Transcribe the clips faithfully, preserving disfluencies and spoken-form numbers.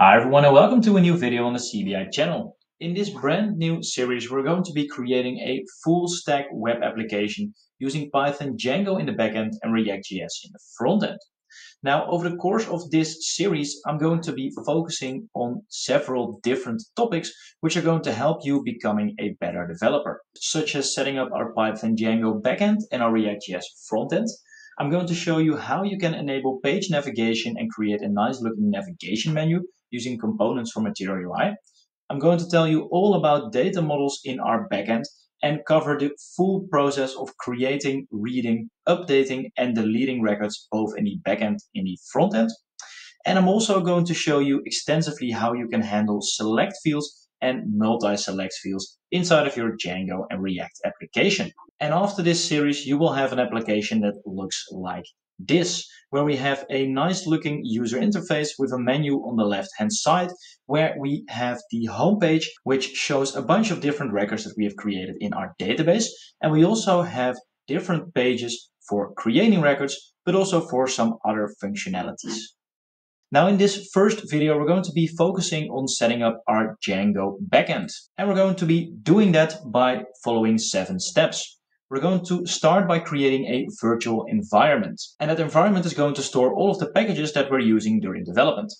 Hi everyone and welcome to a new video on the C B I channel. In this brand new series we're going to be creating a full stack web application using Python Django in the backend and React.js in the frontend. Now over the course of this series I'm going to be focusing on several different topics which are going to help you becoming a better developer, such as setting up our Python Django backend and our React.js frontend. I'm going to show you how you can enable page navigation and create a nice looking navigation menu using components from Material U I. I'm going to tell you all about data models in our backend and cover the full process of creating, reading, updating, and deleting records both in the backend and the frontend. And I'm also going to show you extensively how you can handle select fields and multi-select fields inside of your Django and React application. And after this series, you will have an application that looks like this, where we have a nice looking user interface with a menu on the left hand side, where we have the homepage, which shows a bunch of different records that we have created in our database. And we also have different pages for creating records, but also for some other functionalities. Now in this first video, we're going to be focusing on setting up our Django backend. And we're going to be doing that by following seven steps. We're going to start by creating a virtual environment. And that environment is going to store all of the packages that we're using during development.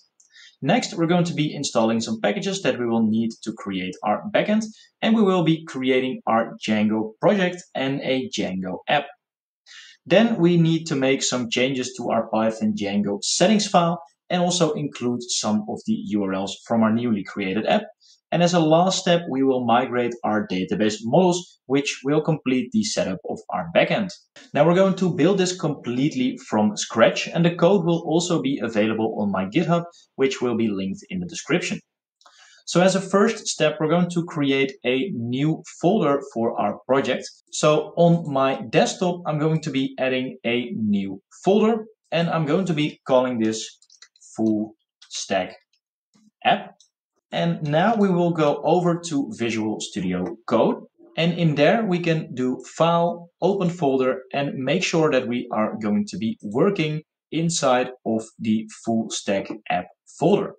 Next, we're going to be installing some packages that we will need to create our backend. And we will be creating our Django project and a Django app. Then we need to make some changes to our Python Django settings file and also include some of the U R Ls from our newly created app. And as a last step, we will migrate our database models, which will complete the setup of our backend. Now we're going to build this completely from scratch, and the code will also be available on my GitHub, which will be linked in the description. So as a first step, we're going to create a new folder for our project. So on my desktop, I'm going to be adding a new folder, and I'm going to be calling this full stack app. And now we will go over to Visual Studio Code. And in there we can do file, open folder, and make sure that we are going to be working inside of the full stack app folder,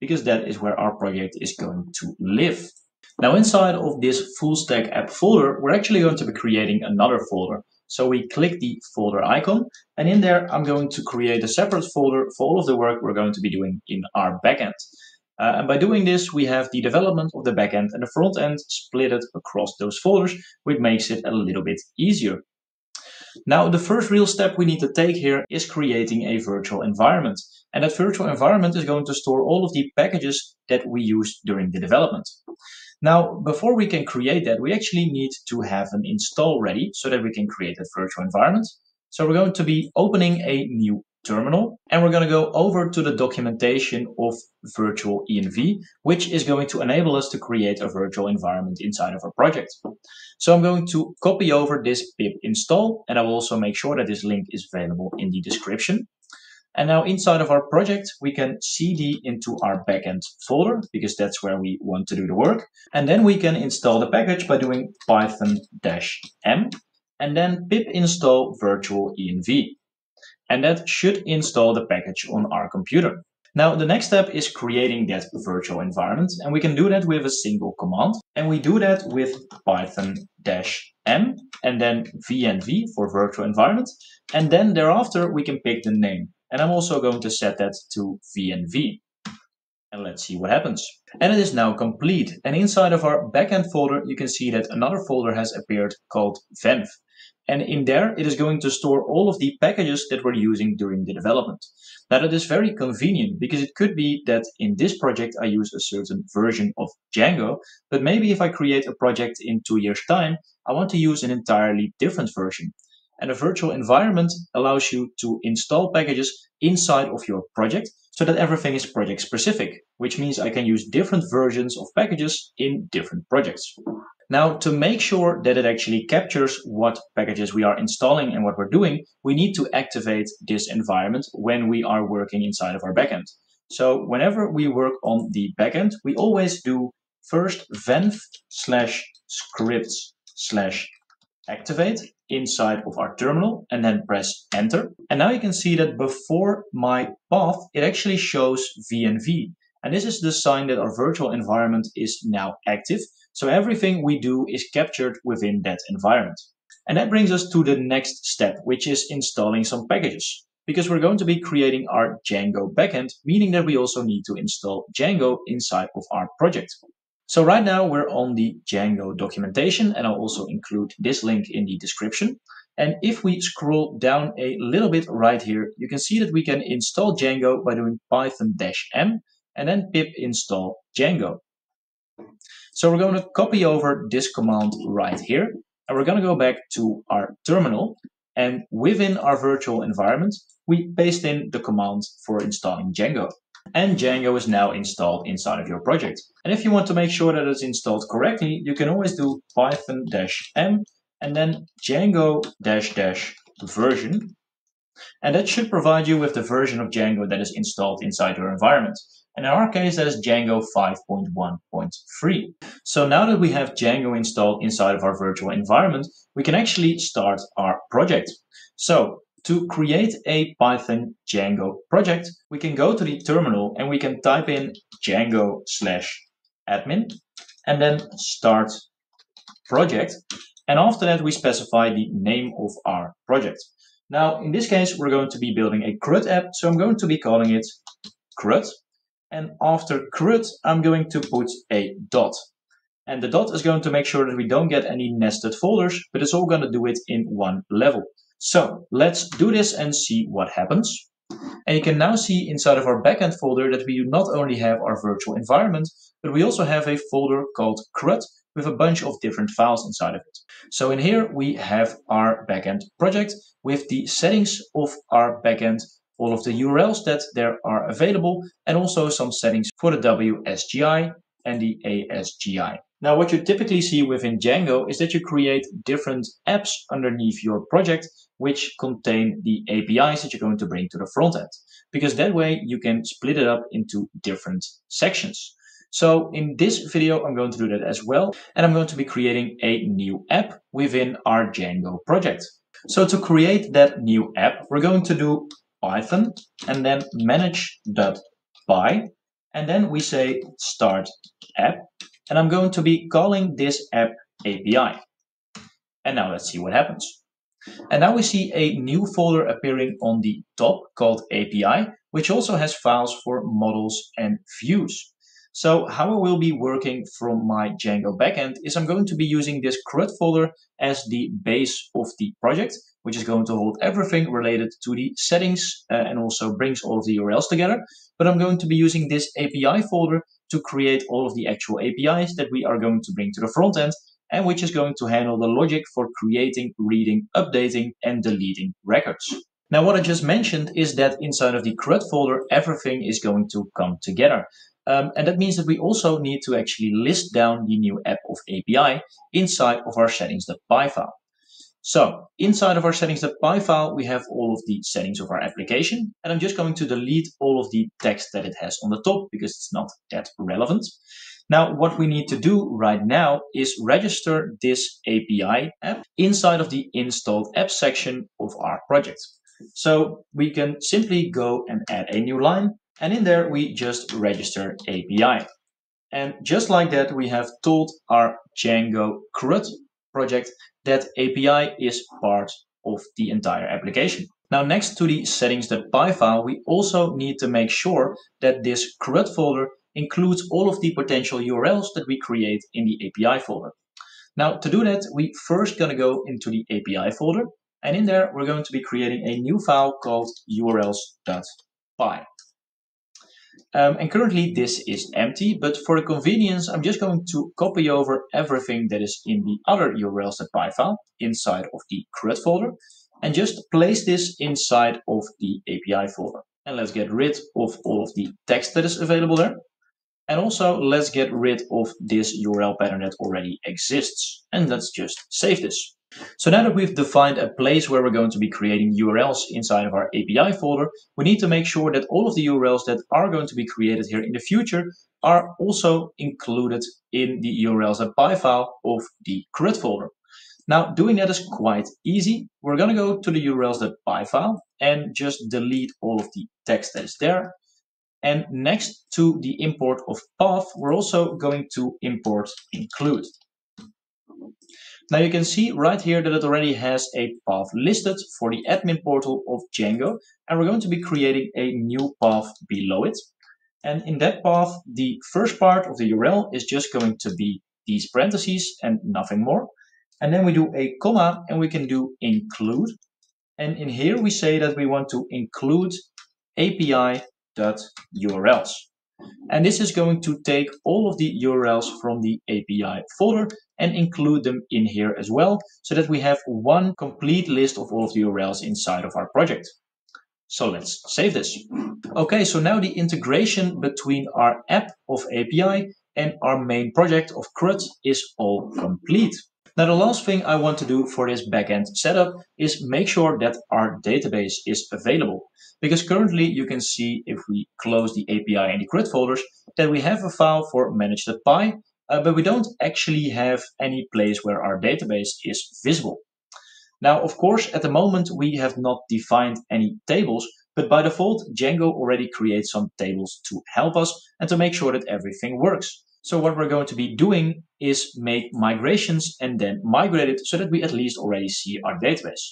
because that is where our project is going to live. Now inside of this full stack app folder, we're actually going to be creating another folder. So we click the folder icon, and in there I'm going to create a separate folder for all of the work we're going to be doing in our backend. Uh, and by doing this, we have the development of the backend and the front end split across those folders, which makes it a little bit easier. Now, the first real step we need to take here is creating a virtual environment. And that virtual environment is going to store all of the packages that we use during the development. Now, before we can create that, we actually need to have an install ready so that we can create that virtual environment. So we're going to be opening a new terminal, and we're going to go over to the documentation of virtualenv, which is going to enable us to create a virtual environment inside of our project. So I'm going to copy over this pip install, and I will also make sure that this link is available in the description. And now inside of our project, we can cd into our backend folder, because that's where we want to do the work. And then we can install the package by doing python dash m, and then pip install virtualenv. And that should install the package on our computer. Now, the next step is creating that virtual environment, and we can do that with a single command. And we do that with python dash m, and then venv for virtual environment. And then thereafter, we can pick the name. And I'm also going to set that to venv. And let's see what happens. And it is now complete. And inside of our backend folder, you can see that another folder has appeared called venv. And in there, it is going to store all of the packages that we're using during the development. Now, that is very convenient, because it could be that in this project, I use a certain version of Django, but maybe if I create a project in two years' time, I want to use an entirely different version. And a virtual environment allows you to install packages inside of your project so that everything is project specific, which means I can use different versions of packages in different projects. Now, to make sure that it actually captures what packages we are installing and what we're doing, we need to activate this environment when we are working inside of our backend. So whenever we work on the backend, we always do first venv slash scripts slash activate inside of our terminal, and then press enter. And now you can see that before my path, it actually shows venv. And this is the sign that our virtual environment is now active. So everything we do is captured within that environment. And that brings us to the next step, which is installing some packages, because we're going to be creating our Django backend, meaning that we also need to install Django inside of our project. So right now we're on the Django documentation, and I'll also include this link in the description. And if we scroll down a little bit right here, you can see that we can install Django by doing python dash m and then pip install Django. So we're going to copy over this command right here, and we're going to go back to our terminal. And within our virtual environment, we paste in the command for installing Django. And Django is now installed inside of your project. And if you want to make sure that it's installed correctly, you can always do python dash m and then Django dash dash version. And that should provide you with the version of Django that is installed inside your environment. And in our case, that is Django five point one point three. So now that we have Django installed inside of our virtual environment, we can actually start our project. So to create a Python Django project, we can go to the terminal and we can type in Django slash admin and then start project. And after that, we specify the name of our project. Now, in this case, we're going to be building a CRUD app. So I'm going to be calling it CRUD. And after CRUD, I'm going to put a dot. And the dot is going to make sure that we don't get any nested folders, but it's all going to do it in one level. So let's do this and see what happens. And you can now see inside of our backend folder that we do not only have our virtual environment, but we also have a folder called CRUD with a bunch of different files inside of it. So in here, we have our backend project with the settings of our backend, all of the U R Ls that there are available, and also some settings for the W S G I and the A S G I. Now, what you typically see within Django is that you create different apps underneath your project, which contain the A P Is that you're going to bring to the front end, because that way you can split it up into different sections. So in this video, I'm going to do that as well. And I'm going to be creating a new app within our Django project. So to create that new app, we're going to do Python and then manage.py. And then we say start app. And I'm going to be calling this app A P I. And now let's see what happens. And now we see a new folder appearing on the top called A P I, which also has files for models and views. So how I will be working from my Django backend is I'm going to be using this CRUD folder as the base of the project, which is going to hold everything related to the settings uh, and also brings all of the U R Ls together. But I'm going to be using this A P I folder to create all of the actual A P Is that we are going to bring to the front end, and which is going to handle the logic for creating, reading, updating, and deleting records. Now, what I just mentioned is that inside of the CRUD folder, everything is going to come together. Um, and that means that we also need to actually list down the new app of A P I inside of our settings.py file. So inside of our settings.py file, we have all of the settings of our application. And I'm just going to delete all of the text that it has on the top because it's not that relevant. Now, what we need to do right now is register this A P I app inside of the installed app section of our project. So we can simply go and add a new line. And in there, we just register A P I. And just like that, we have told our Django CRUD project that A P I is part of the entire application. Now, next to the settings.py file, we also need to make sure that this CRUD folder includes all of the potential U R Ls that we create in the A P I folder. Now, to do that, we first gonna go into the A P I folder. And in there, we're going to be creating a new file called urls.py. Um, and currently this is empty, but for the convenience, I'm just going to copy over everything that is in the other urls.py file inside of the CRUD folder and just place this inside of the A P I folder. And let's get rid of all of the text that is available there. And also let's get rid of this U R L pattern that already exists. And let's just save this. So now that we've defined a place where we're going to be creating U R Ls inside of our A P I folder, we need to make sure that all of the U R Ls that are going to be created here in the future are also included in the urls.py file of the CRUD folder. Now, doing that is quite easy. We're going to go to the urls.py file and just delete all of the text that is there. And next to the import of path, we're also going to import include. Now you can see right here that it already has a path listed for the admin portal of Django, and we're going to be creating a new path below it. And in that path, the first part of the U R L is just going to be these parentheses and nothing more. And then we do a comma and we can do include. And in here we say that we want to include A P I dot U R Ls. And this is going to take all of the U R Ls from the A P I folder and include them in here as well, so that we have one complete list of all of the U R Ls inside of our project. So let's save this. Okay, so now the integration between our app of A P I and our main project of CRUD is all complete. Now the last thing I want to do for this backend setup is make sure that our database is available. Because currently you can see if we close the A P I and the CRUD folders that we have a file for manage.py, uh, but we don't actually have any place where our database is visible. Now, of course, at the moment we have not defined any tables, but by default Django already creates some tables to help us and to make sure that everything works. So what we're going to be doing is make migrations and then migrate it so that we at least already see our database.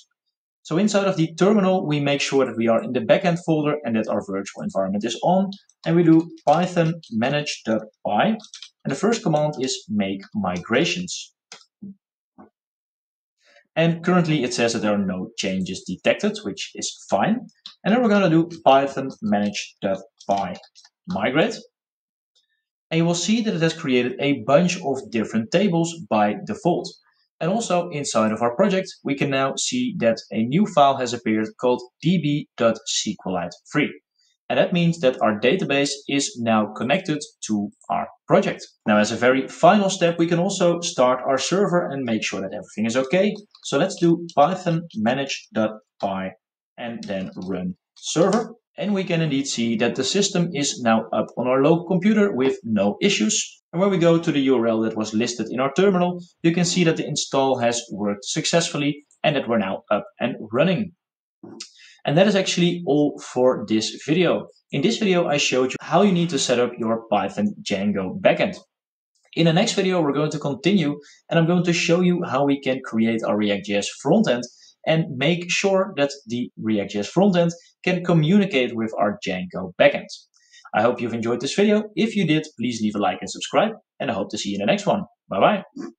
So inside of the terminal, we make sure that we are in the backend folder and that our virtual environment is on. And we do python manage.py. And the first command is make migrations. And currently it says that there are no changes detected, which is fine. And then we're going to do python manage.py migrate. And you will see that it has created a bunch of different tables by default. And also inside of our project, we can now see that a new file has appeared called d b dot sqlite three. And that means that our database is now connected to our project. Now, as a very final step, we can also start our server and make sure that everything is okay. So let's do python manage.py and then run server. And we can indeed see that the system is now up on our local computer with no issues. And when we go to the U R L that was listed in our terminal, you can see that the install has worked successfully and that we're now up and running. And that is actually all for this video. In this video, I showed you how you need to set up your Python Django backend. In the next video, we're going to continue and I'm going to show you how we can create our React.js frontend and make sure that the React.js frontend can communicate with our Django backend. I hope you've enjoyed this video. If you did, please leave a like and subscribe, and I hope to see you in the next one. Bye-bye.